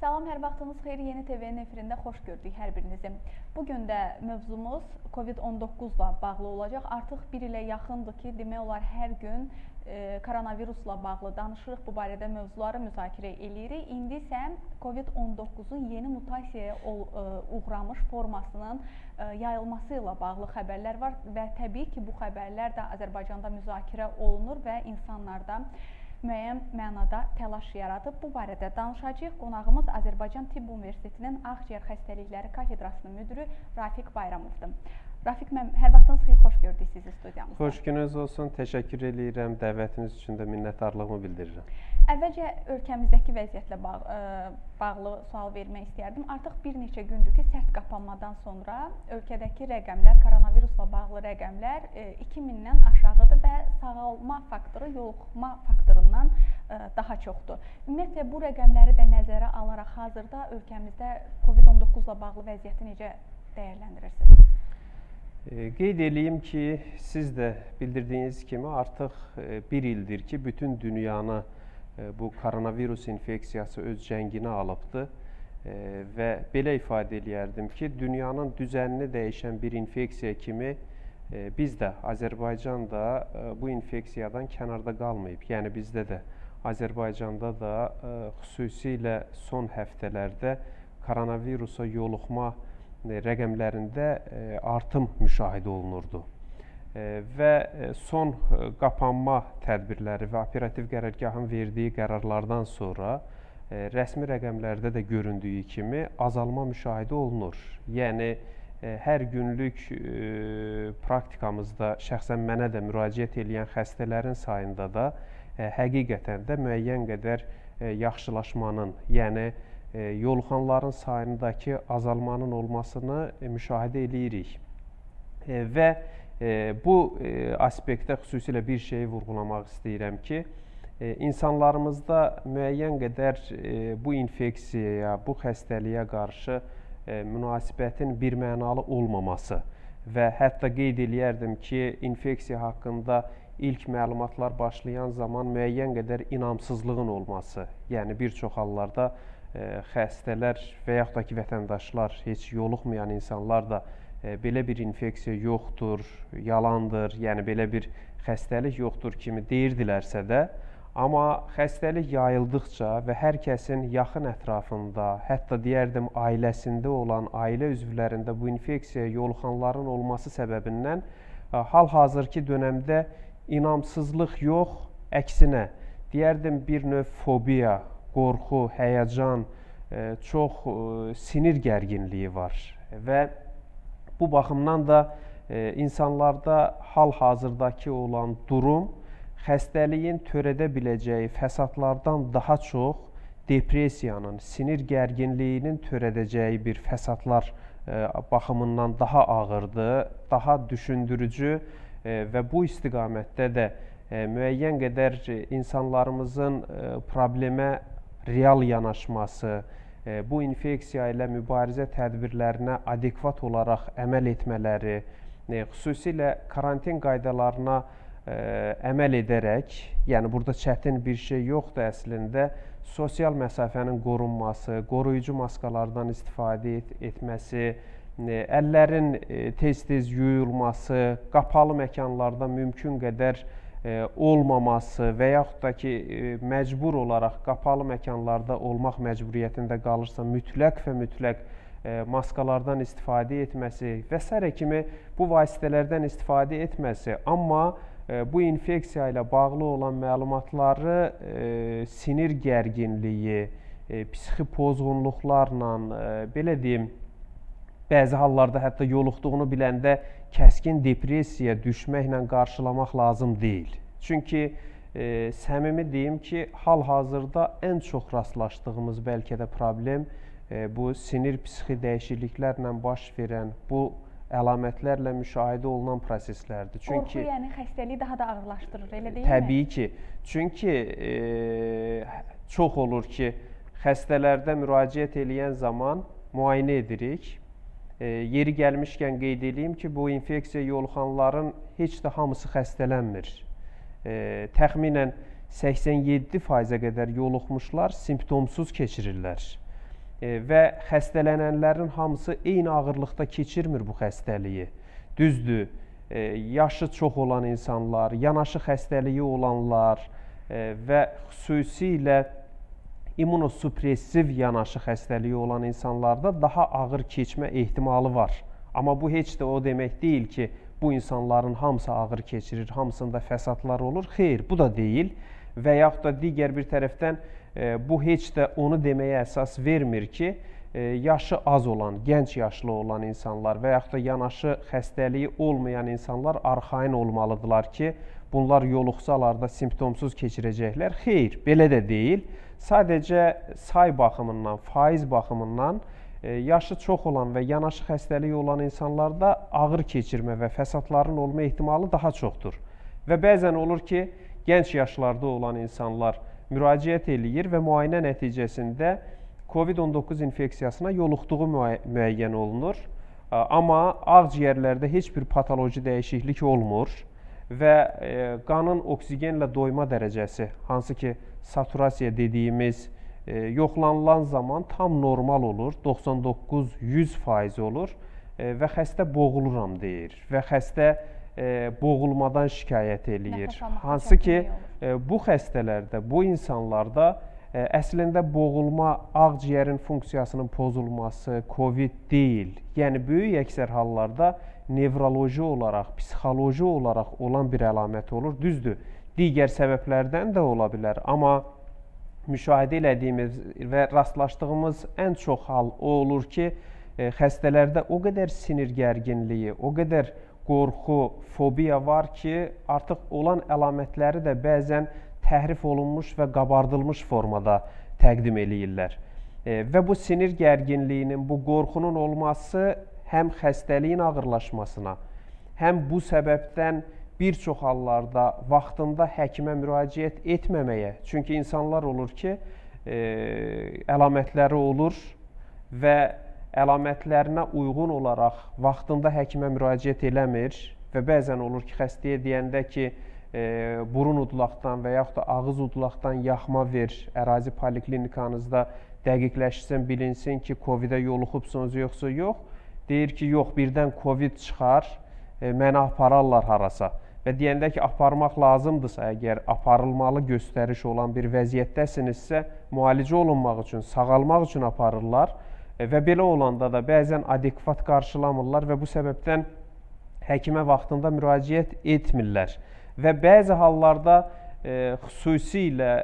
Salam, hər vaxtınız xeyir. Yeni TV-nin efirində xoş gördük hər birinizi. Bugün də mövzumuz COVID-19 ilə bağlı olacaq. Artıq bir ilə yaxındır ki, demək olar hər gün koronavirusla bağlı danışırıq, bu barədə mövzuları müzakirə edirik. İndi isə COVID-19-un yeni mutasiyaya uğramış formasının yayılması ilə bağlı xəbərlər var və təbii ki, bu xəbərlər də Azərbaycanda müzakirə olunur və insanlarda müəyyən mənada təlaş yaradıb. Bu barədə danışacağıq. Qonağımız Azərbaycan Tibb Universitetinin Ağciyər Xəstəlikləri Kafedrasının müdürü Rafiq Bayramovdur. Rafiq müəllim, hər vaxtınız xeyir, xoş gördük sizi studiyamızda. Xoş gününüz olsun, təşəkkür edirəm. Dəvətiniz üçün də minnətdarlığımı bildirirəm. Əvvəlcə ölkəmizdəki vəziyyətlə bağlı sual vermək istəyərdim. Artıq bir neçə gündür ki, sərt qapanmadan sonra ölkədəki rəqəmlər, koronavirusla bağlı rəqəmlər 2000-dən aşağıdır və sağalma faktoru, yoluxma faktorundan daha çoxdur. Ümumiyyətlə, bu rəqəmləri də nəzərə alaraq hazırda ölkəmizdə COVID-19-la bağlı vəziyyəti necə dəyərləndirirsiniz? Qeyd edeyim ki, siz də bildirdiyiniz kimi artıq bir ildir ki, bütün dünyanı bu koronavirus infeksiyası öz cəngini alıbdır və belə ifadə edərdim ki, dünyanın düzənini dəyişən bir infeksiya kimi biz də, Azərbaycan da bu infeksiyadan kənarda qalmayıb. Yəni bizdə də, Azərbaycanda da xüsusilə son həftələrdə koronavirusa yoluxma rəqəmlərində artım müşahidə olunurdu. Və son qapanma tədbirləri və operativ qərargahın verdiyi qərarlardan sonra rəsmi rəqəmlərdə də göründüyü kimi azalma müşahidə olunur. Yəni, hər günlük praktikamızda şəxsən mənə də müraciət edən xəstələrin sayında da həqiqətən də müəyyən qədər yaxşılaşmanın, yəni yoluxanların sayındakı azalmanın olmasını müşahidə edirik və bu aspektdə xüsusilə bir şeyi vurğulamaq istəyirəm ki, insanlarımızda müəyyən qədər bu infeksiyaya, bu xəstəliyə qarşı münasibətin birmənalı olmaması və hətta qeyd edərdim ki, infeksiya haqqında ilk məlumatlar başlayan zaman müəyyən qədər inamsızlığın olması, yəni bir çox hallarda xəstələr və yaxud da ki, vətəndaşlar, heç yoluxmayan insanlar da belə bir infeksiya yoxdur, yalandır, yəni belə bir xəstəlik yoxdur kimi deyirdilərsə də, amma xəstəlik yayıldıqca və hər kəsin yaxın ətrafında, hətta deyərdim ailəsində olan, ailə üzvlərində bu infeksiyaya yoluxanların olması səbəbindən hal-hazırki dönəmdə inamsızlıq yox, əksinə, deyərdim bir növ fobiya, qorxu, həyəcan, çox sinir gərginliyi var və bu baxımdan da insanlarda hal-hazırdakı olan durum xəstəliyin törədə biləcəyi fəsadlardan daha çox depressiyanın, sinir gərginliyinin törədəcəyi bir fəsadlar baxımından daha ağırdır, daha düşündürücü və bu istiqamətdə də müəyyən qədər insanlarımızın problemə real yanaşması, bu infeksiya ilə mübarizə tədbirlərinə adekvat olaraq əməl etmələri, xüsusilə karantin qaydalarına əməl edərək, yəni burada çətin bir şey yoxdur əslində, sosial məsafənin qorunması, qoruyucu maskalardan istifadə etməsi, əllərin tez-tez yuyulması, qapalı məkanlarda mümkün qədər olmaması və yaxud da ki, məcbur olaraq qapalı məkanlarda olmaq məcburiyyətində qalırsa, mütləq və mütləq maskalardan istifadə etməsi və s. kimi bu vasitələrdən istifadə etməsi, amma bu infeksiya ilə bağlı olan məlumatları sinir gərginliyi, psixi pozğunluqlarla, belə deyim, bəzi hallarda hətta yoluxduğunu biləndə kəskin depressiyaya düşməklə qarşılamaq lazım deyil. Çünki səmimi deyim ki, hal-hazırda ən çox rastlaşdığımız bəlkə də problem bu sinir-psixi dəyişikliklərlə baş verən, bu əlamətlərlə müşahidə olunan proseslərdir. Qorxu, yəni xəstəliyi daha da ağırlaşdırır, elə deyilmi? Təbii ki, çünki çox olur ki, xəstələrdə müraciət eləyən zaman müayinə edirik. Yeri gəlmişkən qeyd edeyim ki, bu infeksiya yoluxanların heç də hamısı xəstələnmir. Təxminən 87%-ə qədər yoluxmuşlar simptomsuz keçirirlər. Və xəstələnənlərin hamısı eyni ağırlıqda keçirmir bu xəstəliyi. Düzdür, yaşı çox olan insanlar, yanaşı xəstəliyi olanlar və xüsusilə immunosupressiv yanaşı xəstəliyi olan insanlarda daha ağır keçmə ehtimalı var. Amma bu heç də o demək deyil ki, bu insanların hamısı ağır keçirir, hamısında fəsadlar olur. Xeyr, bu da deyil. Və yaxud da digər bir tərəfdən bu heç də onu deməyə əsas vermir ki, yaşı az olan, gənc yaşlı olan insanlar və yaxud da yanaşı xəstəliyi olmayan insanlar arxayın olmalıdırlar ki, bunlar yoluxsalar da simptomsuz keçirəcəklər. Xeyr, belə də deyil. Sadəcə say baxımından, faiz baxımından yaşı çox olan və yanaşı xəstəliyi olan insanlarda ağır keçirmə və fəsadların olma ehtimalı daha çoxdur. Və bəzən olur ki, gənc yaşlarda olan insanlar müraciət eləyir və müayinə nəticəsində COVID-19 infeksiyasına yoluxduğu müəyyən olunur. Amma ağciyərlərdə heç bir patoloji dəyişiklik olmur və qanın oksigenlə doyma dərəcəsi, hansı ki, saturasiya dediyimiz yoxlanılan zaman tam normal olur, 99-100% olur və xəstə boğuluram deyir və xəstə boğulmadan şikayət eləyir. Hansı ki, bu xəstələrdə, bu insanlarda əslində boğulma ağciyərin funksiyasının pozulması COVID deyil. Yəni, böyük əksər hallarda nevroloji olaraq, psixoloji olaraq olan bir əlamət olur. Düzdür, digər səbəblərdən də ola bilər, amma müşahidə elədiyimiz və rastlaşdığımız ən çox hal o olur ki, xəstələrdə o qədər sinir gərginliyi, o qədər qorxu, fobiya var ki, artıq olan əlamətləri də bəzən təhrif olunmuş və qabardılmış formada təqdim eləyirlər. Və bu sinir gərginliyinin, bu qorxunun olması həm xəstəliyin ağırlaşmasına, həm bu səbəbdən bir çox hallarda vaxtında həkimə müraciət etməməyə. Çünki insanlar olur ki, əlamətləri olur və əlamətlərinə uyğun olaraq vaxtında həkimə müraciət eləmir və bəzən olur ki, xəstəyə deyəndə ki, burun udlaqdan və yaxud da ağız udlaqdan yaxma ver, ərazi poliklinikanızda dəqiqləşsin, bilinsin ki, COVID-ə yoluxubsunuz yoxsa yox. Deyir ki, yox, birdən COVID çıxar, mənə apararlar harasa. Və deyəndə ki, aparmaq lazımdırsa, əgər aparılmalı göstəriş olan bir vəziyyətdəsinizsə, müalicə olunmaq üçün, sağalmaq üçün aparırlar və belə olanda da bəzən adekvat qarşılamırlar və bu səbəbdən həkimə vaxtında müraciət etmirlər. Və bəzi hallarda, xüsusilə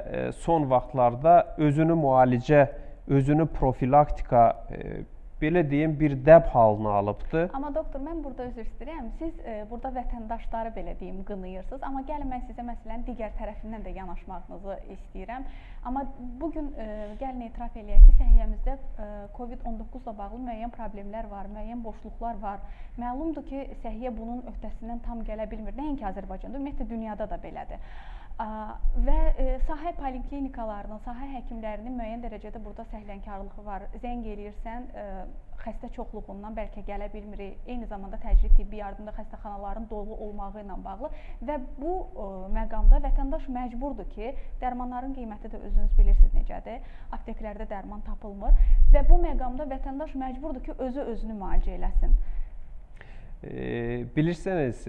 son vaxtlarda özünü müalicə, özünü profilaktika edilmişdir. Belə deyim, bir dəb halını alıbdır. Amma doktor, mən burada üzr istəyirəm. Siz burada vətəndaşları, belə deyim, qınayırsınız. Amma gəlin, mən sizə məsələn digər tərəfindən də yanaşmağınızı istəyirəm. Amma bugün gəlin etiraf eləyək ki, səhiyyəmizdə COVID-19 ilə bağlı müəyyən problemlər var, müəyyən boşluqlar var. Məlumdur ki, səhiyyə bunun öhdəsindən tam gələ bilmir. Nəinki Azərbaycanda, ümumiyyətlə dünyada da belədir. Və sahə poliklinikalarının, sahə həkimlərinin müəyyən dərəcədə burada səhlənkarlığı var. Zəng eləyirsən, xəstə çoxluğundan bəlkə gələ bilmirik. Eyni zamanda təcili tibbi yardımda xəstəxanaların dolu olmağı ilə bağlı. Və bu məqamda vətəndaş məcburdur ki, dərmanların qiyməti də özünüz bilirsiniz necədir. Apteklərdə dərman tapılmır. Və bu məqamda vətəndaş məcburdur ki, özü özünü müalicə eləsin. Bilirsiniz,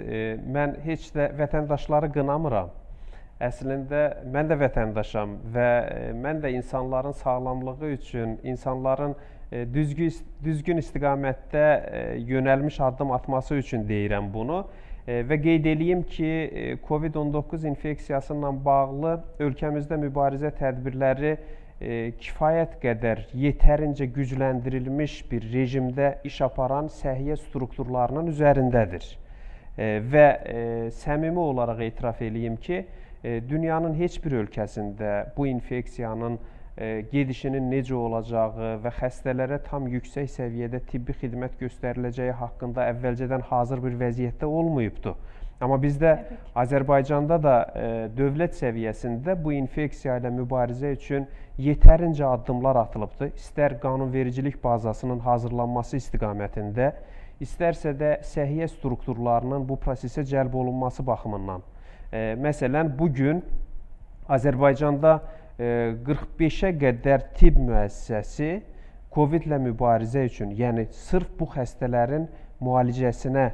mən heç də vətəndaşları qınamıram. Əslində, mən də vətəndaşam və mən də insanların sağlamlığı üçün, insanların düzgün istiqamətdə yönəlmiş addım atması üçün deyirəm bunu. Və qeyd edeyim ki, COVID-19 infeksiyasıyla bağlı ölkəmizdə mübarizə tədbirləri kifayət qədər yetərincə gücləndirilmiş bir rejimdə iş aparan səhiyyə strukturlarının üzərindədir. Və səmimi olaraq etiraf edeyim ki, dünyanın heç bir ölkəsində bu infeksiyanın gedişinin necə olacağı və xəstələrə tam yüksək səviyyədə tibbi xidmət göstəriləcəyi haqqında əvvəlcədən hazır bir vəziyyətdə olmayıbdır. Amma bizdə Azərbaycanda da dövlət səviyyəsində bu infeksiya ilə mübarizə üçün yetərincə addımlar atılıbdır. İstər qanunvericilik bazasının hazırlanması istiqamətində, istərsə də səhiyyə strukturlarının bu prosesə cəlb olunması baxımından. Məsələn, bugün Azərbaycanda 45-ə qədər tibb müəssisəsi COVID ilə mübarizə üçün, yəni sırf bu xəstələrin müalicəsinə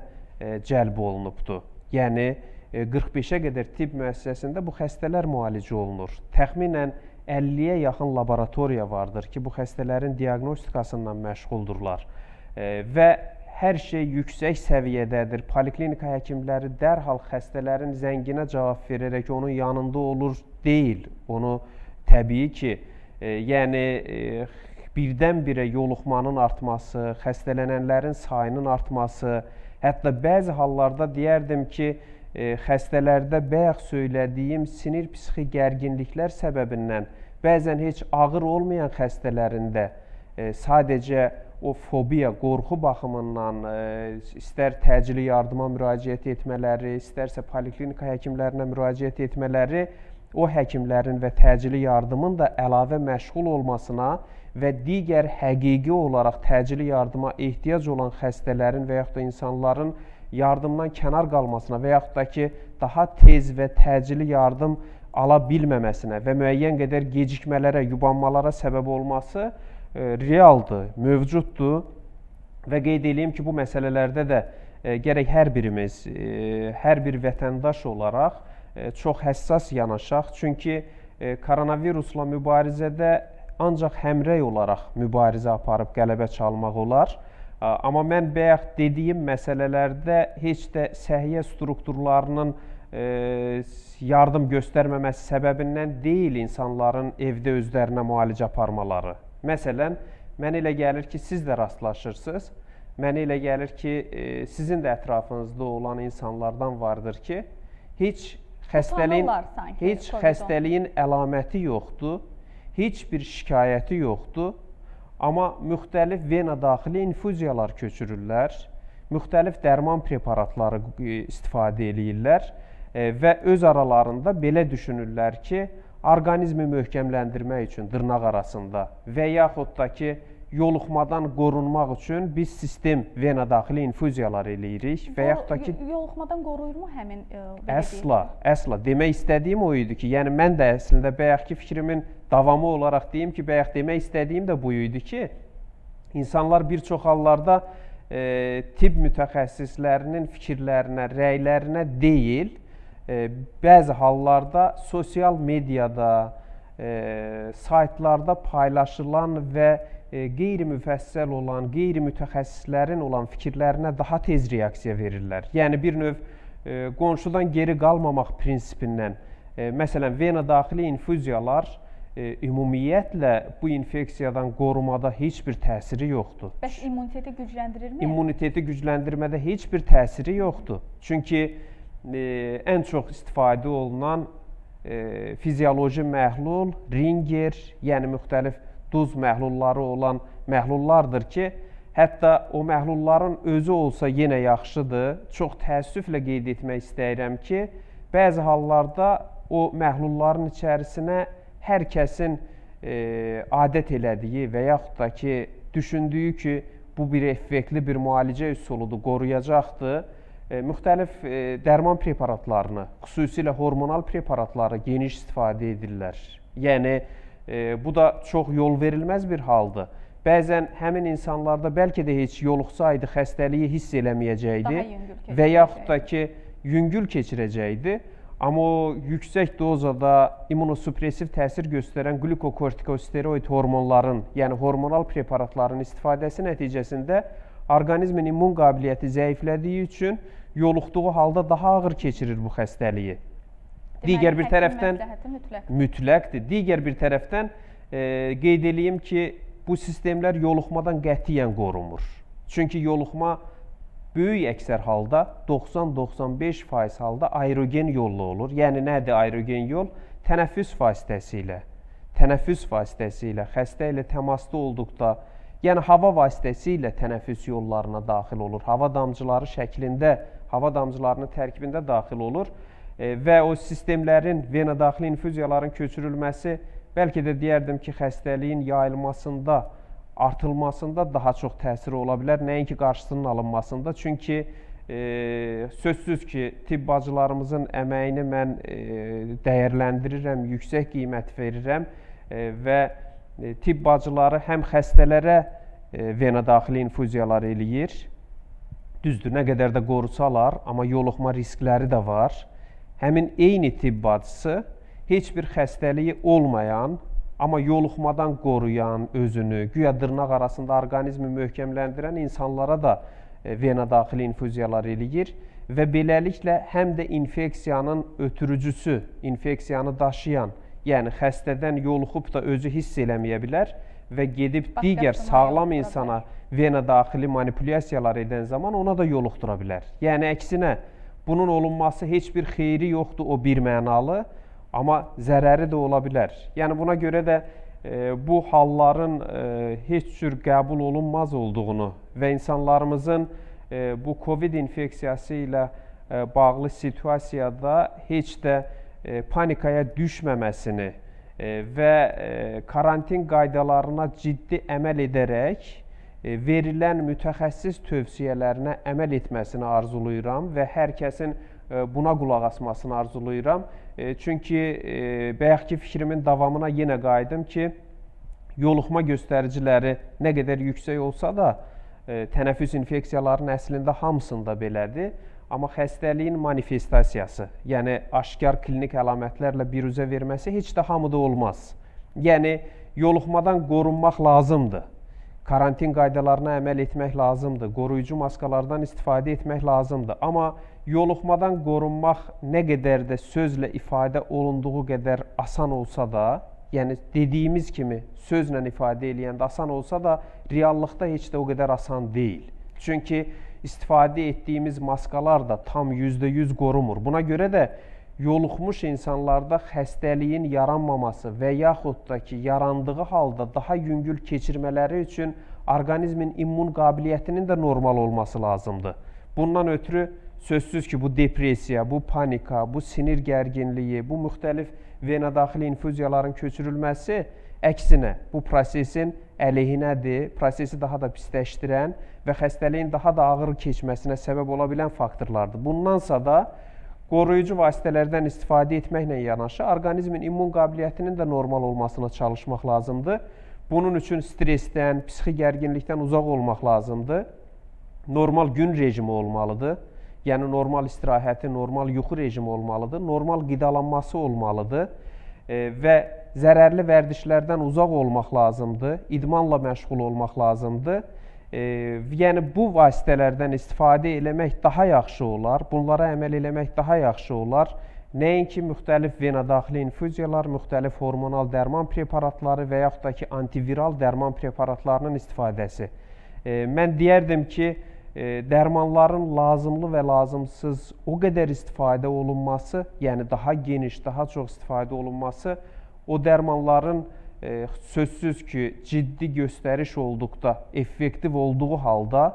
cəlb olunubdur. Yəni, 45-ə qədər tibb müəssisəsində bu xəstələr müalicə olunur. Təxminən 50-yə yaxın laboratoriya vardır ki, bu xəstələrin diagnostikasından məşğuldurlar. Və hər şey yüksək səviyyədədir. Poliklinika həkimləri dərhal xəstələrin zənginə cavab verərək onun yanında olur deyil. Onu təbii ki, yəni birdən-birə yoluxmanın artması, xəstələnənlərin sayının artması, hətta bəzi hallarda deyərdim ki, xəstələrdə bayaq söylədiyim sinir-psixi gərginliklər səbəbindən bəzən heç ağır olmayan xəstələrində sadəcə o fobiya, qorxu baxımından istər təcili yardıma müraciət etmələri, istərsə poliklinika həkimlərinə müraciət etmələri o həkimlərin və təcili yardımın da əlavə məşğul olmasına və digər həqiqi olaraq təcili yardıma ehtiyac olan xəstələrin və yaxud da insanların yardımdan kənar qalmasına və yaxud da ki, daha tez və təcili yardım ala bilməməsinə və müəyyən qədər gecikmələrə, yubanmalara səbəb olması realdır, mövcuddur və qeyd edeyim ki, bu məsələlərdə də gərək hər birimiz, hər bir vətəndaş olaraq çox həssas yanaşaq, çünki koronavirusla mübarizədə ancaq həmrəy olaraq mübarizə aparıb qələbə çalmaq olar. Amma mən bayaq dediyim məsələlərdə heç də səhiyyə strukturlarının yardım göstərməməsi səbəbindən deyil insanların evdə özlərinə müalicə aparmaları. Məsələn, mənə elə gəlir ki, siz də rastlaşırsınız. Mənə elə gəlir ki, sizin də ətrafınızda olan insanlardan vardır ki, heç xəstəliyin əlaməti yoxdur. Heç bir şikayəti yoxdur, amma müxtəlif vena daxili infuziyalar köçürürlər, müxtəlif dərman preparatları istifadə edirlər və öz aralarında belə düşünürlər ki, orqanizmi möhkəmləndirmək üçün dırnaq arasında və yaxud da ki, yoluxmadan qorunmaq üçün biz sistem vena daxili infuziyalar eləyirik və yaxud da ki... Yoluxmadan qoruyurmu həmin? Əsla, əsla. Demək istədiyim o idi ki, yəni mən də əslində bayaq ki fikrimin davamı olaraq deyim ki, bayaq demək istədiyim də bu idi ki, insanlar bir çox hallarda tibb mütəxəssislərinin fikirlərinə, rəylərinə deyil, bəzi hallarda sosial mediada, saytlarda paylaşılan və qeyri-müfəssəl olan, qeyri-mütəxəssislərin olan fikirlərinə daha tez reaksiya verirlər. Yəni, bir növ qonşudan geri qalmamaq prinsipindən. Məsələn, vena daxili infuziyalar ümumiyyətlə bu infeksiyadan qorumada heç bir təsiri yoxdur. Bəs immuniteti gücləndirirmi? İmmuniteti gücləndirmədə heç bir təsiri yoxdur. Çünki ən çox istifadə olunan fizioloji məhlul, ringer, yəni müxtəlif duz məhlulları olan məhlullardır ki, hətta o məhlulların özü olsa yenə yaxşıdır. Çox təəssüflə qeyd etmək istəyirəm ki, bəzi hallarda o məhlulların içərisinə hər kəsin adət elədiyi və yaxud da ki, düşündüyü ki, bu bir effektli bir müalicə üsuludur, qoruyacaqdır. Müxtəlif dərman preparatlarını, xüsusilə hormonal preparatları geniş istifadə edirlər. Yəni, bu da çox yol verilməz bir haldır. Bəzən həmin insanlarda bəlkə də heç yoluxsaydı xəstəliyi hiss eləməyəcəkdi və yaxud da ki, yüngül keçirəcəkdi. Amma o yüksək dozada immunosupressiv təsir göstərən glikokortikosteroid hormonların, yəni hormonal preparatların istifadəsi nəticəsində orqanizmin immun qabiliyyəti zəiflədiyi üçün yoluxduğu halda daha ağır keçirir bu xəstəliyi. Digər bir tərəfdən mütləqdir. Digər bir tərəfdən qeyd edeyim ki, bu sistemlər yoluxmadan qətiyyən qorunmur. Çünki yoluxma böyük əksər halda 90-95% halda aerogen yolla olur. Yəni, nədir aerogen yol? Tənəffüs vasitəsilə. Tənəffüs vasitəsilə xəstə ilə təmasda olduqda, yəni hava vasitəsilə tənəffüs yollarına daxil olur. Hava damcıları şəklində hava damcılarının tərkibində daxil olur və o sistemlərin, venadaxili infüziyaların köçürülməsi bəlkə də deyərdim ki, xəstəliyin yayılmasında, artılmasında daha çox təsiri ola bilər, nəinki qarşısının alınmasında. Çünki sözsüz ki, tibb bacılarımızın əməyini mən dəyərləndirirəm, yüksək qiymət verirəm və tibb bacıları həm xəstələrə venadaxili infuziyalar eləyir, düzdür, nə qədər də qorusalar, amma yoluxma riskləri də var. Həmin eyni tibb bacısı heç bir xəstəliyi olmayan, amma yoluxmadan qoruyan özünü, güya dırnaq arasında orqanizmi möhkəmləndirən insanlara da venadaxili infuziyalar eləyir və beləliklə həm də infeksiyanın ötürücüsü, infeksiyanı daşıyan, yəni xəstədən yoluxub da özü hiss eləməyə bilər və gedib digər sağlam insana venadaxili manipulyasiyalar edən zaman ona da yoluxdura bilər. Yəni əksinə, bunun olunması heç bir xeyri yoxdur, o bir mənalı, amma zərəri də ola bilər. Yəni buna görə də bu halların heç cür qəbul olunmaz olduğunu və insanlarımızın bu COVID infeksiyası ilə bağlı situasiyada heç də panikaya düşməməsini və karantin qaydalarına ciddi əməl edərək verilən mütəxəssis tövsiyələrinə əməl etməsini arzuluyuram və hər kəsin buna qulaq asmasını arzuluyuram. Çünki bayaqki fikrimin davamına yenə qayıdım ki, yoluxma göstəriciləri nə qədər yüksək olsa da, tənəffüs infeksiyalarının əslində hamısında belədir. Amma xəstəliyin manifestasiyası, yəni aşkar klinik əlamətlərlə bir üzə verməsi heç də hamıda olmaz. Yəni, yoluxmadan qorunmaq lazımdır, karantin qaydalarına əməl etmək lazımdır, qoruyucu maskalardan istifadə etmək lazımdır. Amma yoluxmadan qorunmaq nə qədər də sözlə ifadə olunduğu qədər asan olsa da, yəni dediyimiz kimi sözlə ifadə eləyəndə asan olsa da, reallıqda heç də o qədər asan deyil. Çünki istifadə etdiyimiz maskalar da tam %100 qorumur. Buna görə də yoluxmuş insanlarda xəstəliyin yaranmaması və yaxud da ki, yarandığı halda daha yüngül keçirmələri üçün orqanizmin immun qabiliyyətinin də normal olması lazımdır. Bundan ötürü sözsüz ki, bu depresiya, bu panika, bu sinir gərginliyi, bu müxtəlif venadaxili infuziyaların köçürülməsi əksinə bu prosesin əleyhinədir, prosesi daha da pisləşdirən və xəstəliyin daha da ağır keçməsinə səbəb ola bilən faktorlardır. Bundansa da qoruyucu vasitələrdən istifadə etməklə yanaşı, orqanizmin immun qabiliyyətinin də normal olmasına çalışmaq lazımdır. Bunun üçün stresdən, psixi gərginlikdən uzaq olmaq lazımdır. Normal gün rejimi olmalıdır. Yəni, normal istirahəti, normal yuxu rejimi olmalıdır, normal qidalanması olmalıdır və zərərli vərdişlərdən uzaq olmaq lazımdır, idmanla məşğul olmaq lazımdır. Yəni, bu vasitələrdən istifadə eləmək daha yaxşı olar, bunlara əməl eləmək daha yaxşı olar. Nəinki müxtəlif venadaxili infuziyalar, müxtəlif hormonal dərman preparatları və yaxud da ki, antiviral dərman preparatlarının istifadəsi. Mən deyərdim ki, dərmanların lazımlı və lazımsız o qədər istifadə olunması, yəni daha geniş, daha çox istifadə olunması, o dərmanların sözsüz ki, ciddi göstəriş olduqda, effektiv olduğu halda,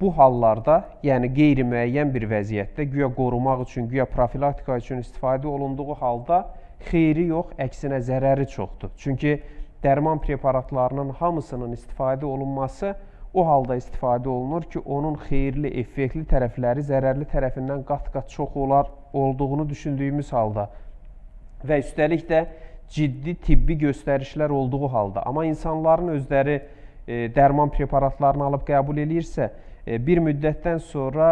bu hallarda, yəni qeyri-müəyyən bir vəziyyətdə, güya qorumaq üçün, güya profilaktika üçün istifadə olunduğu halda xeyri yox, əksinə zərəri çoxdur. Çünki dərman preparatlarının hamısının istifadə olunması o halda istifadə olunur ki, onun xeyirli, effektli tərəfləri zərərli tərəfindən qat-qat çox olduğunu düşündüyümüz halda və üstəlik də ciddi tibbi göstərişlər olduğu halda. Amma insanların özləri dərman preparatlarını alıb qəbul edirsə, bir müddətdən sonra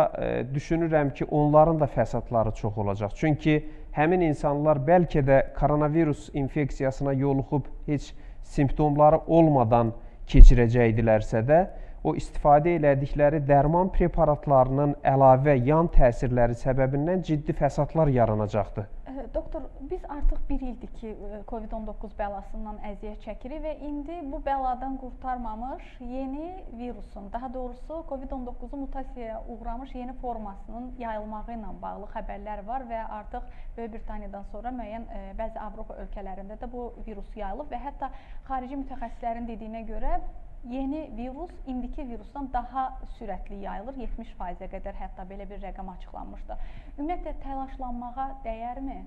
düşünürəm ki, onların da fəsadları çox olacaq. Çünki həmin insanlar bəlkə də koronavirus infeksiyasına yoluxub heç simptomları olmadan keçirəcəkdilərsə də, o istifadə elədikləri dərman preparatlarının əlavə yan təsirləri səbəbindən ciddi fəsadlar yaranacaqdır. Doktor, biz artıq bir ildir ki, COVID-19 bəlasından əziyyət çəkirik və indi bu bəladan qurtarmamış yeni virusun, daha doğrusu COVID-19-u mutasiyaya uğramış yeni formasının yayılmağı ilə bağlı xəbərlər var və artıq Böyük Britaniyadan sonra müəyyən bəzi Avropa ölkələrində də bu virus yayılıb və hətta xarici mütəxəssislərin dediyinə görə yeni virus indiki virusdan daha sürətli yayılır, 70%-ə qədər hətta belə bir rəqəm açıqlanmışdı. Ümumiyyətlə təlaşlanmağa dəyərmi?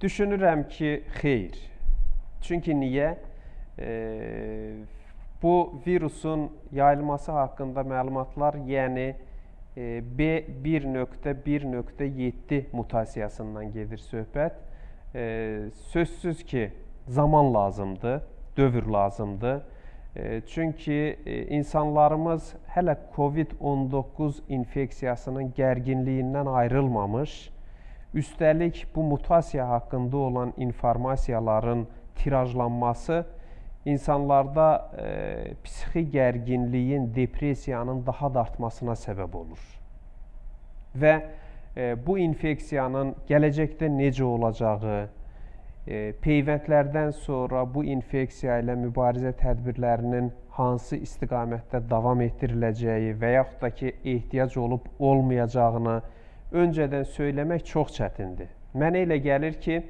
Düşünürəm ki, xeyr. Çünki niyə? Bu virusun yayılması haqqında məlumatlar, yəni B1.1.7 mutasiyasından gedir söhbət. Sözsüz ki, zaman lazımdır, dövr lazımdır. Çünki insanlarımız hələ COVID-19 infeksiyasının gərginliyindən ayrılmamış. Üstəlik, bu mutasiya haqqında olan informasiyaların tirajlanması insanlarda psixi gərginliyin, depresiyanın daha da artmasına səbəb olur. Və bu infeksiyanın gələcəkdə necə olacağı, peyvəndlərdən sonra bu infeksiya ilə mübarizə tədbirlərinin hansı istiqamətdə davam etdiriləcəyi və yaxud da ki, ehtiyac olub olmayacağını öncədən söyləmək çox çətindir. Mənə elə gəlir ki,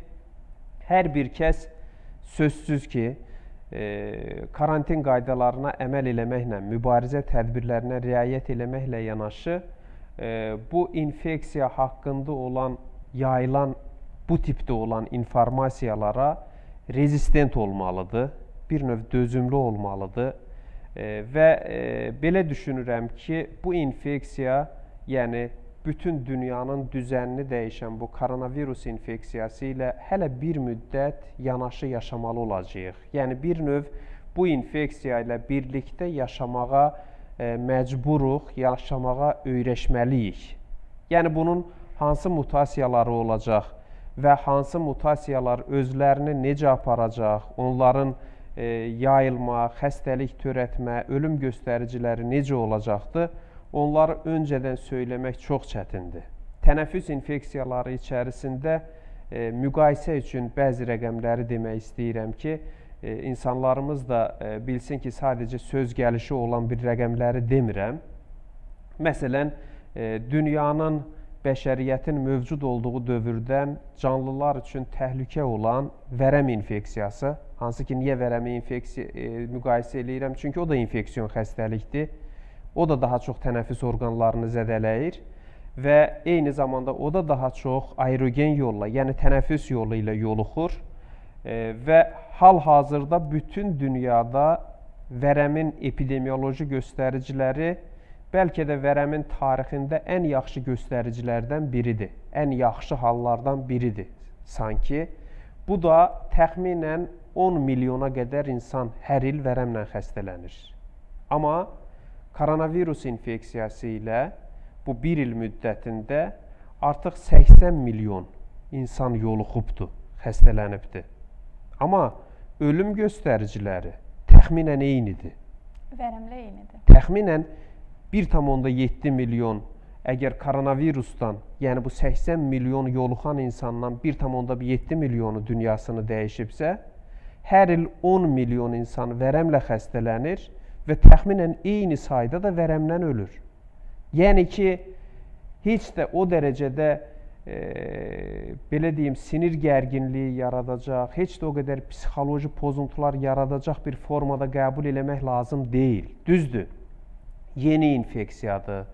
hər bir kəs sözsüz ki, karantin qaydalarına əməl eləməklə, mübarizə tədbirlərinə riayət eləməklə yanaşı, bu infeksiya haqqında olan, yayılan, bu tipdə olan informasiyalara rezistent olmalıdır, bir növ dözümlü olmalıdır və belə düşünürəm ki, bu infeksiya, yəni bütün dünyanın düzənini dəyişən bu koronavirus infeksiyası ilə hələ bir müddət yanaşı yaşamalı olacağıq. Yəni, bir növ bu infeksiya ilə birlikdə yaşamağa məcburuq, yaşamağa öyrəşməliyik. Yəni, bunun hansı mutasiyaları olacaq və hansı mutasiyalar özlərini necə aparacaq, onların yayılma, xəstəlik törətmə, ölüm göstəriciləri necə olacaqdır? Onları öncədən söyləmək çox çətindir. Tənəffüs infeksiyaları içərisində müqayisə üçün bəzi rəqəmləri demək istəyirəm ki, insanlarımız da bilsin ki, sadəcə söz gəlişi olan bir rəqəmləri demirəm. Məsələn, dünyanın, bəşəriyyətin mövcud olduğu dövrdən canlılar üçün təhlükə olan vərəm infeksiyası, hansı ki, niyə vərəmi müqayisə eləyirəm? Çünki o da infeksiyon xəstəlikdir. O da daha çox tənəffüs orqanlarını zədələyir və eyni zamanda o da daha çox aerogen yolla, yəni tənəffüs yolu ilə yoluxur və hal-hazırda bütün dünyada vərəmin epidemioloji göstəriciləri bəlkə də vərəmin tarixində ən yaxşı göstəricilərdən biridir, ən yaxşı hallardan biridir sanki. Bu da təxminən 10 milyona qədər insan hər il vərəmlə xəstələnir. Amma koronavirus infeksiyası ilə bu bir il müddətində artıq 80 milyon insan yoluxubdur, xəstələnibdir. Amma ölüm göstəriciləri təxminən eynidir. Vərəmlə eynidir. Təxminən 1,7 milyon əgər koronavirusdan, yəni bu 80 milyon yoluxan insandan 1,7 milyonu dünyasını dəyişibsə, hər il 10 milyon insan vərəmlə xəstələnir və təxminən eyni sayda da vərəmdən ölür. Yəni ki, heç də o dərəcədə, belə deyim, sinir gərginliyi yaradacaq, heç də o qədər psixoloji pozuntular yaradacaq bir formada qəbul eləmək lazım deyil. Düzdür, yeni infeksiyadır,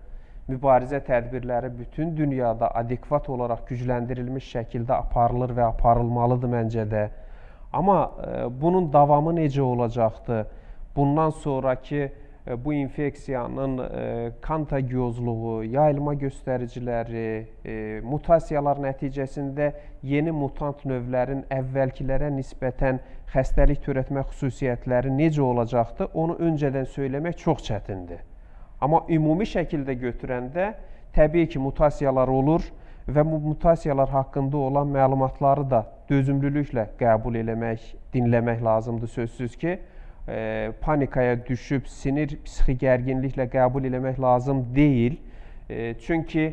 mübarizə tədbirləri bütün dünyada adekvat olaraq gücləndirilmiş şəkildə aparılır və aparılmalıdır məncə də. Amma bunun davamı necə olacaqdır? Bundan sonraki bu infeksiyanın kontagiozluğu, yayılma göstəriciləri, mutasiyalar nəticəsində yeni mutant növlərin əvvəlkilərə nisbətən xəstəlik törətmə xüsusiyyətləri necə olacaqdır, onu öncədən söyləmək çox çətindir. Amma ümumi şəkildə götürəndə təbii ki, mutasiyalar olur və bu mutasiyalar haqqında olan məlumatları da dözümlülüklə qəbul eləmək, dinləmək lazımdır sözsüz ki, panikaya düşüb, sinir, psixi gərginliklə qəbul eləmək lazım deyil. Çünki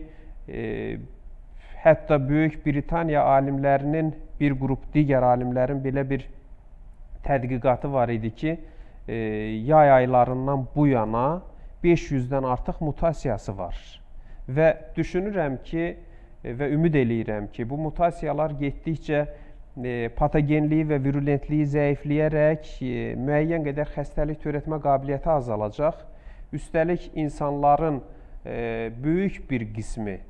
hətta Böyük Britaniya alimlərinin bir qrup digər alimlərin belə bir tədqiqatı var idi ki, yay aylarından bu yana 500-dən artıq mutasiyası var. Və düşünürəm ki və ümid eləyirəm ki, bu mutasiyalar getdikcə patogenliyi və virulentliyi zəifləyərək müəyyən qədər xəstəlik törətmə qabiliyyəti azalacaq. Üstəlik, insanların böyük bir qismi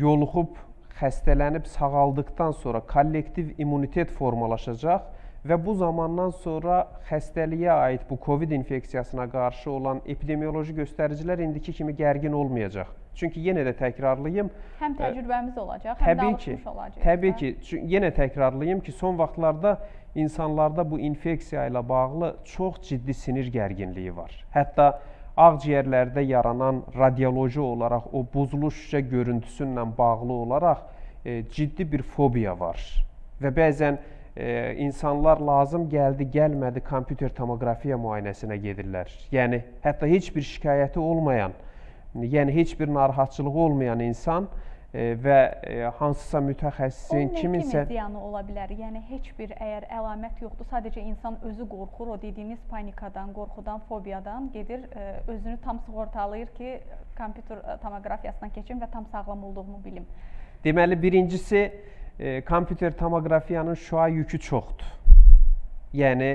yoluxub, xəstələnib, sağaldıqdan sonra kollektiv immunitet formalaşacaq və bu zamandan sonra xəstəliyə aid bu COVID infeksiyasına qarşı olan epidemioloji göstəricilər indiki kimi gərgin olmayacaq. Çünki yenə də təkrarlayım. Həm təcrübəmiz olacaq, həm də alışmış olacaq. Təbii ki, yenə təkrarlayım ki, son vaxtlarda insanlarda bu infeksiya ilə bağlı çox ciddi sinir gərginliyi var. Hətta ağciyərlərdə yaranan radioloji olaraq, o buzlu şüşə görüntüsünlə bağlı olaraq ciddi bir fobiya var. Və bəzən insanlar lazım gəldi, gəlmədi kompüter tomografiya müayinəsinə gedirlər. Yəni, hətta heç bir şikayəti olmayan, yəni heç bir narahatçılığı olmayan insan və hansısa mütəxəssisin, kiminsə... Onun kimi ziyanı ola bilər, yəni heç bir əgər əlamət yoxdur, sadəcə insan özü qorxur, o dediyiniz panikadan, qorxudan, fobiyadan gedir, özünü tam sığortalayır ki, kompüter tomografiyasına keçim və tam sağlam olduğumu bilim. Deməli, birincisi, kompüter tomografiyanın şüa yükü çoxdur. Yəni,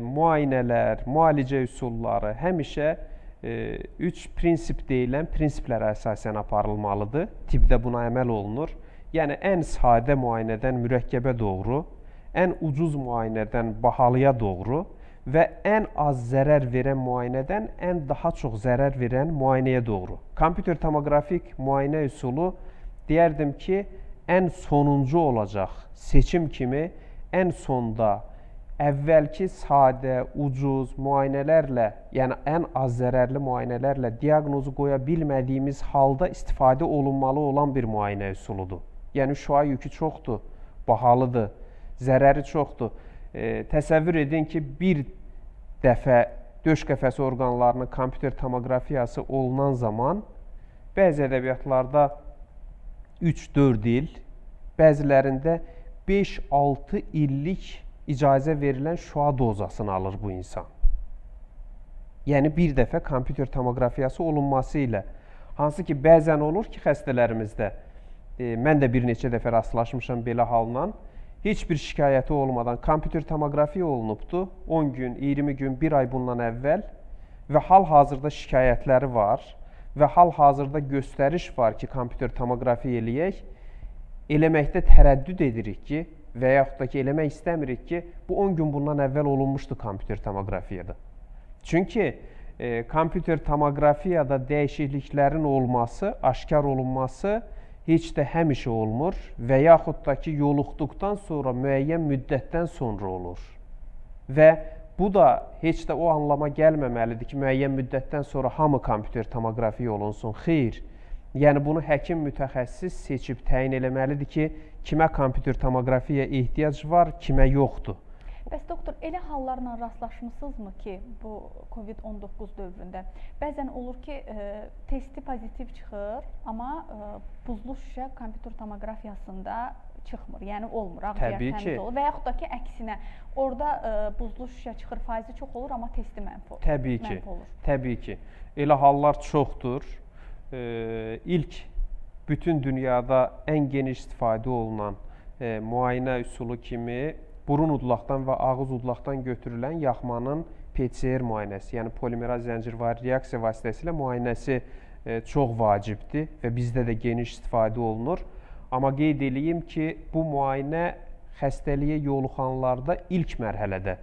müayinələr, müalicə üsulları həmişə üç prinsip deyilən prinsiplərə əsasən aparılmalıdır. Tibdə buna əməl olunur. Yəni, ən sadə müayinədən mürəkkəbə doğru, ən ucuz müayinədən bahalıya doğru və ən az zərər verən müayinədən ən daha çox zərər verən müayinəyə doğru. Kompüter tomografik müayinə üsulu, deyərdim ki, ən sonuncu olacaq seçim kimi ən sonda əvvəlki sadə, ucuz müayinələrlə, yəni ən az zərərli müayinələrlə diaqnozu qoya bilmədiyimiz halda istifadə olunmalı olan bir müayinə üsuludur. Yəni, şüa yükü çoxdur, bahalıdır, zərəri çoxdur. Təsəvvür edin ki, bir dəfə döş qəfəsi orqanlarının kompüter tomografiyası olunan zaman bəzi ədəbiyyatlarda 3-4 il, bəzilərində 5-6 illik icazə verilən şüa dozasını alır bu insan. Yəni, bir dəfə kompüter tomografiyası olunması ilə, hansı ki, bəzən olur ki, xəstələrimizdə, mən də bir neçə dəfə rastlaşmışam belə halından, heç bir şikayəti olmadan kompüter tomografiya olunubdur, 10 gün, 20 gün, 1 ay bundan əvvəl və hal-hazırda şikayətləri var və hal-hazırda göstəriş var ki, kompüter tomografiya eləyək, eləməkdə tərəddüd edirik ki, və yaxud da ki, eləmək istəmirik ki, bu 10 gün bundan əvvəl olunmuşdu kompüter tomografiyada. Çünki kompüter tomografiyada dəyişikliklərin olması, aşkar olunması heç də həmişə olmur və yaxud da ki, yoluxduqdan sonra müəyyən müddətdən sonra olur. Və bu da heç də o anlama gəlməməlidir ki, müəyyən müddətdən sonra hamı kompüter tomografiya olunsun. Xeyr. Yəni, bunu həkim mütəxəssis seçib təyin eləməlidir ki, kimə kompüter tomografiya ehtiyac var, kimə yoxdur. Bəs, doktor, elə hallarla rastlaşmışsınızmı ki, bu COVID-19 dövründə? Bəzən olur ki, testi pozitiv çıxır, amma buzlu şüşə kompüter tomografiyasında çıxmır, yəni olmur, ağciyər təmiz olur və yaxud da ki, əksinə, orada buzlu şüşə çıxır, faizi çox olur, amma testi mənfi olur. Təbii ki, təbii ki, elə hallar çoxdur. İlk bütün dünyada ən geniş istifadə olunan müayinə üsulu kimi burun udlaqdan və ağız udlaqdan götürülən yaxmanın PCR müayinəsi, yəni polimeraz zəncirvari reaksiya vasitəsilə müayinəsi çox vacibdir və bizdə də geniş istifadə olunur. Amma qeyd edeyim ki, bu müayinə xəstəliyə yoluxanlarda ilk mərhələdə,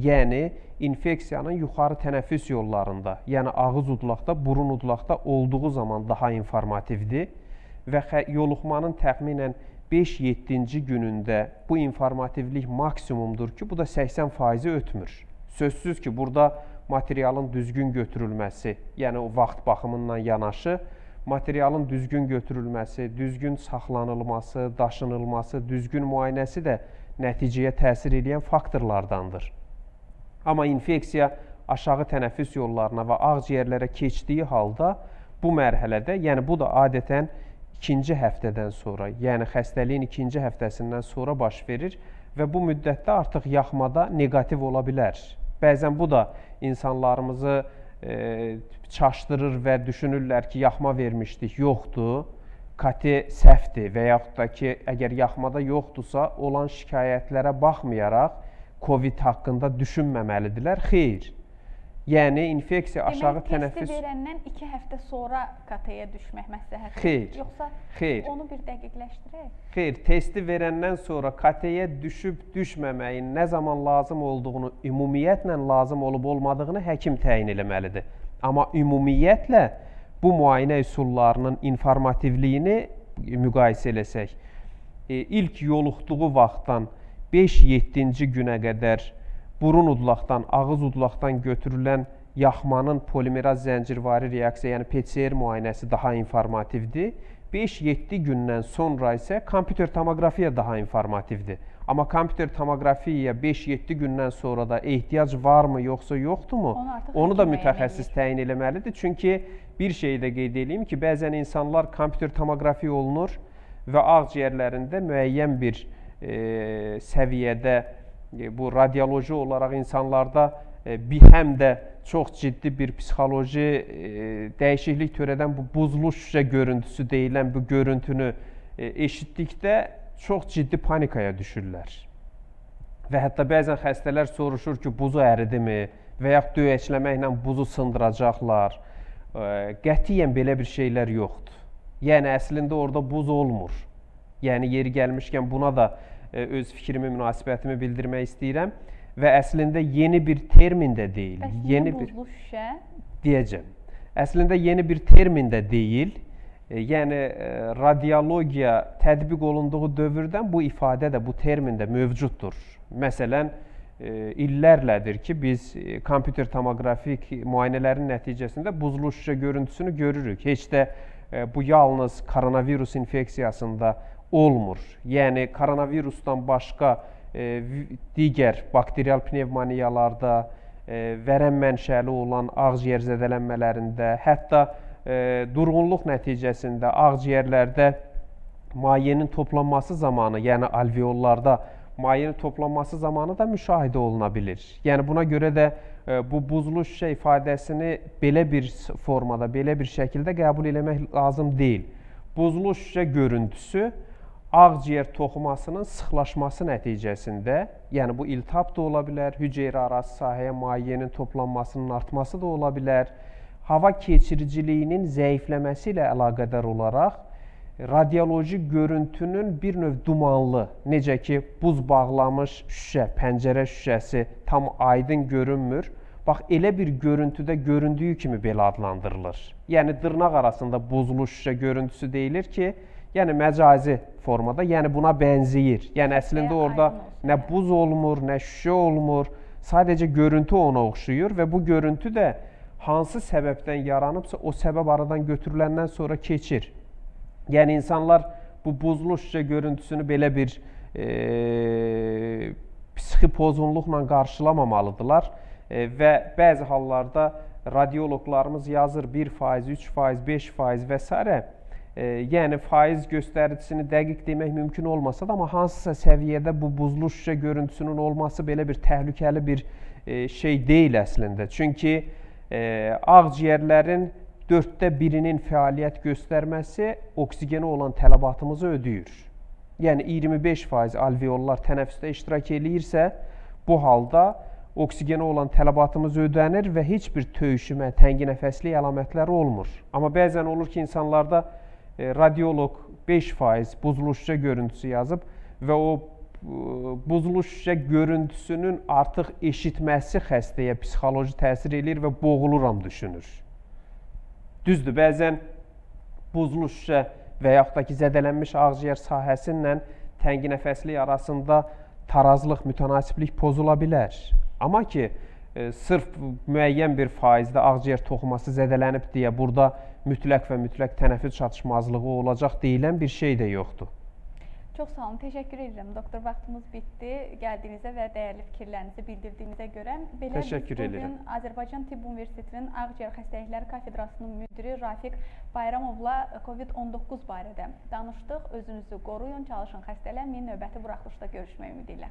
yəni infeksiyanın yuxarı tənəffüs yollarında, yəni ağız udlaqda, burun udlaqda olduğu zaman daha informativdir və yoluxmanın təxminən 5-7-ci günündə bu informativlik maksimumdur ki, bu da 80% ötmür. Sözsüz ki, burada materialın düzgün götürülməsi, yəni o vaxt baxımından yanaşı, materialın düzgün götürülməsi, düzgün saxlanılması, daşınılması, düzgün müayinəsi də nəticəyə təsir edən faktorlardandır. Amma infeksiya aşağı tənəffüs yollarına və ağciyərlərə keçdiyi halda bu mərhələdə, yəni bu da adətən ikinci həftədən sonra, yəni xəstəliyin ikinci həftəsindən sonra baş verir və bu müddətdə artıq yaxmada negativ ola bilər. Bəzən bu da insanlarımızı çaşdırır və düşünürlər ki, yaxma vermişdik, yoxdur. kati səhvdir və yaxud da ki, əgər yaxmada yoxdursa, olan şikayətlərə baxmayaraq COVID haqqında düşünməməlidirlər. Xeyr. Yəni, infeksiya aşağı tənəffüs... Demək, testi verəndən 2 həftə sonra KT-yə düşmək məsləhətdir. Yoxsa onu bir dəqiqləşdirək? Xeyr, testi verəndən sonra KT-yə düşüb düşməməyin nə zaman lazım olduğunu, ümumiyyətlə lazım olub olmadığını həkim təyin eləməlidir. Amma ümumiyyətlə bu müayinə üsullarının informativliyini müqayisə eləsək, ilk yoluxduğu vaxtdan 5-7-ci günə qədər burun udlaqdan, ağız udlaqdan götürülən yaxmanın polimeraz zəncirvari reaksiya, yəni PCR müayinəsi daha informativdir. 5-7 gündən sonra isə kompüter tomografiya daha informativdir. Amma kompüter tomografiya 5-7 gündən sonra da ehtiyac varmı, yoxsa yoxdurmu? Onu da mütəxəssis təyin eləməlidir. Çünki bir şey də qeyd edeyim ki, bəzən insanlar kompüter tomografiya olunur və ağciyərlərində müəyyən bir səviyyədə bu radioloji olaraq insanlarda həm də çox ciddi bir psixoloji dəyişiklik törədən bu buzlu şüşə görüntüsü deyilən bu görüntünü eşitdikdə çox ciddi panikaya düşürlər. Və hətta bəzən xəstələr soruşur ki, buzu əridimi və yaxud döyəkləməklə buzu sındıracaqlar. Qətiyyən belə bir şeylər yoxdur. Yəni, əslində orada buz olmur. Yəni, yeri gəlmişkən buna da öz fikrimi, münasibətimi bildirmək istəyirəm və əslində yeni bir termin də deyil. Əslində yeni bir termin də deyil. Yəni, radiologiya tətbiq olunduğu dövrdən bu ifadə də, bu termin də mövcuddur. Məsələn, illərlədir ki, biz kompüter tomografik müayinələrin nəticəsində buzlu şüşə görüntüsünü görürük. Heç də bu yalnız koronavirus infeksiyasında olmur. Yəni, koronavirusdan başqa digər bakterial pnevmoniyalarda, vərəm mənşəli olan ağciyər zədələnmələrində, hətta durğunluq nəticəsində ağciyərlərdə mayenin toplanması zamanı, yəni alveollarda mayenin toplanması zamanı da müşahidə oluna bilir. Yəni, buna görə də bu buzlu şüşə ifadəsini belə bir formada, belə bir şəkildə qəbul eləmək lazım deyil. Buzlu şüşə görüntüsü ağciyər toxumasının sıxlaşması nəticəsində, yəni bu iltihab da ola bilər, hüceyrə arası sahəyə mayenin toplanmasının artması da ola bilər, hava keçiriciliyinin zəifləməsi ilə əlaqədar olaraq radioloji görüntünün bir növ dumanlı, necə ki, buz bağlamış şüşə, pəncərə şüşəsi tam aydın görünmür. Bax, elə bir görüntüdə göründüyü kimi belə adlandırılır. Yəni, dırnaq arasında buzlu şüşə görüntüsü deyilir ki, yəni məcazi formada, yəni buna bənziyir. Yəni, əslində orada nə buz olmur, nə şüşə olmur, sadəcə görüntü ona oxşuyur və bu görüntü də hansı səbəbdən yaranıbsa, o səbəb aradan götürüləndən sonra keçir. Yəni, insanlar bu buzlu şüşə görüntüsünü belə bir psixi pozğunluqla qarşılamamalıdırlar və bəzi hallarda radioloqlarımız yazır 1%, 3%, 5% və s. Yəni, faiz göstəricisini dəqiq demək mümkün olmasa da, amma hansısa səviyyədə bu buzlu şüşə görüntüsünün olması belə bir təhlükəli bir şey deyil əslində. Çünki ağciyərlərin 1/4-nin fəaliyyət göstərməsi oksigeni olan tələbatımızı ödəyir. Yəni, 25% alveollar tənəffüsdə iştirak eləyirsə, bu halda oksigeni olan tələbatımız ödənir və heç bir töyüşmə, tənginəfəslik əlamətləri olmur. Amma bəzən olur ki, insanlarda radioloq 5% buzlu şüşə görüntüsü yazıb və o buzlu şüşə görüntüsünün artıq eşitməsi xəstəyə psixoloji təsir eləyir və boğuluram düşünür. Düzdür, bəzən buzlu şüşə və yaxud da ki, zədələnmiş ağciyər sahəsinlə tənginəfəslik arasında tarazlıq, mütənasiblik pozula bilər. Amma ki, sırf müəyyən bir faizdə ağciyər toxuması zədələnib deyə burada mütləq və mütləq tənəffüs çatışmazlığı olacaq deyilən bir şey də yoxdur. Çox sağ olun, təşəkkür edirəm. Doktor, vaxtımız bitdi. Gəldiyinizə və dəyərli fikirlərinizi bildirdiyinizə görə. Təşəkkür edirəm. Bugün Azərbaycan Tibb Universitetinin Ağciyər Xəstəlikləri Kafedrasının müdiri Rafiq Bayramovla COVID-19 barədə danışdıq. Özünüzü qoruyun, çalışın, xəstələnməyin. Növbəti buraxılışda görüşmək ümidilə.